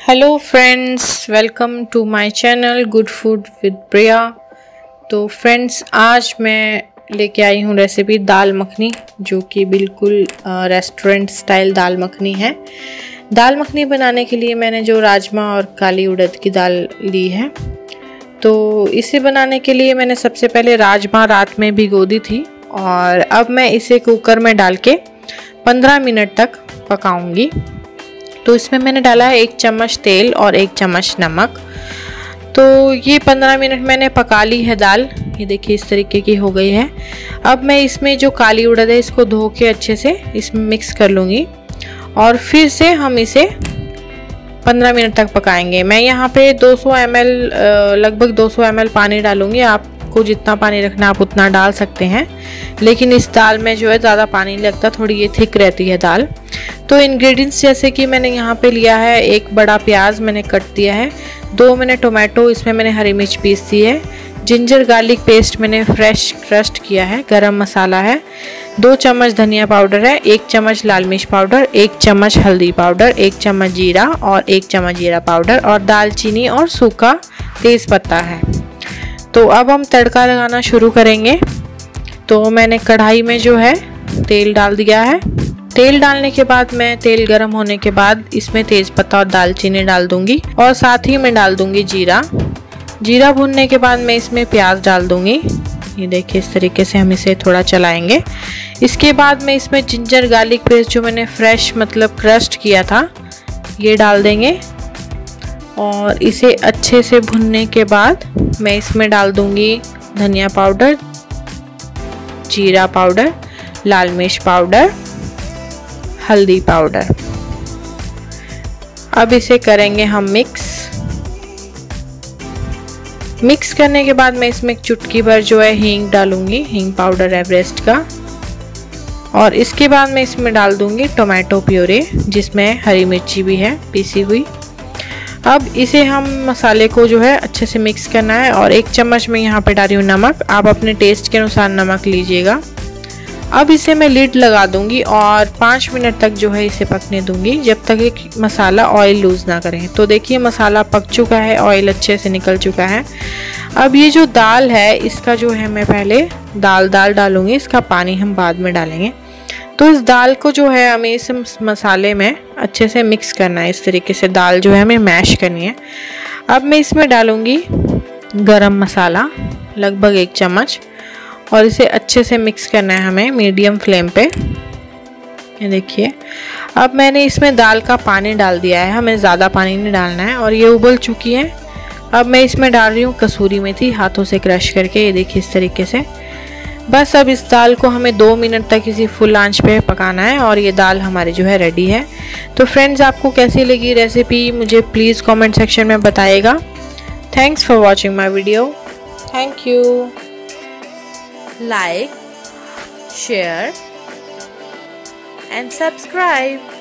Hello friends, welcome to my channel good food with Priya. तो friends, आज मैं लेके आई हूँ रेसिपी दाल मखनी, जो कि बिल्कुल रेस्टोरेंट स्टाइल दाल मखनी है। दाल मखनी बनाने के लिए मैंने जो राजमा और काली उड़द की दाल ली है, तो इसे बनाने के लिए मैंने सबसे पहले राजमा रात में भिगो दी थी और अब मैं इसे कुकर में डाल के 15 मिनट तक पकाऊँगी। तो इसमें मैंने डाला है 1 चम्मच तेल और 1 चम्मच नमक। तो ये 15 मिनट मैंने पका ली है दाल। ये देखिए इस तरीके की हो गई है। अब मैं इसमें जो काली उड़द है इसको धो के अच्छे से इसमें मिक्स कर लूँगी और फिर से हम इसे 15 मिनट तक पकाएंगे। मैं यहाँ पे 200 ml लगभग 200 ml पानी डालूँगी। आपको जितना पानी रखना आप उतना डाल सकते हैं, लेकिन इस दाल में जो है ज़्यादा पानी नहीं लगता, थोड़ी ये थिक रहती है दाल। तो इंग्रेडिएंट्स जैसे कि मैंने यहाँ पे लिया है 1 बड़ा प्याज मैंने कट दिया है, 2 मैंने टोमेटो, इसमें मैंने हरी मिर्च पीस दी है, जिंजर गार्लिक पेस्ट मैंने फ्रेश क्रश्ड किया है, गरम मसाला है, 2 चम्मच धनिया पाउडर है, 1 चम्मच लाल मिर्च पाउडर, 1 चम्मच हल्दी पाउडर, 1 चम्मच जीरा और 1 चम्मच जीरा पाउडर और दालचीनी और सूखा तेज़ पत्ता है। तो अब हम तड़का लगाना शुरू करेंगे। तो मैंने कढ़ाई में जो है तेल डाल दिया है। तेल डालने के बाद मैं तेल गर्म होने के बाद इसमें तेज़पत्ता और दालचीनी डाल दूंगी और साथ ही मैं डाल दूंगी जीरा। जीरा भुनने के बाद मैं इसमें प्याज डाल दूंगी। ये देखिए इस तरीके से हम इसे थोड़ा चलाएंगे। इसके बाद मैं इसमें जिंजर गार्लिक पेस्ट जो मैंने फ्रेश मतलब क्रश्ड किया था ये डाल देंगे और इसे अच्छे से भुनने के बाद मैं इसमें डाल दूँगी धनिया पाउडर, जीरा पाउडर, लाल मिर्च पाउडर, हल्दी पाउडर। अब इसे करेंगे हम मिक्स। मिक्स करने के बाद मैं इसमें चुटकी भर जो है हींग डालूंगी, हींग पाउडर एवरेस्ट का। और इसके बाद मैं इसमें डाल दूंगी टोमेटो प्यूरे, जिसमें हरी मिर्ची भी है पीसी हुई। अब इसे हम मसाले को जो है अच्छे से मिक्स करना है और 1 चम्मच में यहाँ पे डाली हूँ नमक। आप अपने टेस्ट के अनुसार नमक लीजिएगा। अब इसे मैं लिड लगा दूंगी और 5 मिनट तक जो है इसे पकने दूंगी, जब तक ये मसाला ऑयल लूज़ ना करें। तो देखिए मसाला पक चुका है, ऑयल अच्छे से निकल चुका है। अब ये जो दाल है इसका जो है मैं पहले दाल डालूंगी, इसका पानी हम बाद में डालेंगे। तो इस दाल को जो है हमें इस मसाले में अच्छे से मिक्स करना है। इस तरीके से दाल जो है हमें मैश करनी है। अब मैं इसमें डालूँगी गरम मसाला लगभग 1 चम्मच और इसे अच्छे से मिक्स करना है हमें मीडियम फ्लेम पे। ये देखिए अब मैंने इसमें दाल का पानी डाल दिया है, हमें ज़्यादा पानी नहीं डालना है और ये उबल चुकी है। अब मैं इसमें डाल रही हूँ कसूरी मेथी हाथों से क्रश करके, ये देखिए इस तरीके से। बस अब इस दाल को हमें 2 मिनट तक इसी फुल आंच पे पकाना है और ये दाल हमारी जो है रेडी है। तो फ्रेंड्स, आपको कैसी लगी रेसिपी मुझे प्लीज़ कॉमेंट सेक्शन में बताइएगा। Thanks for watching my video. Thank you. Like, share, and subscribe.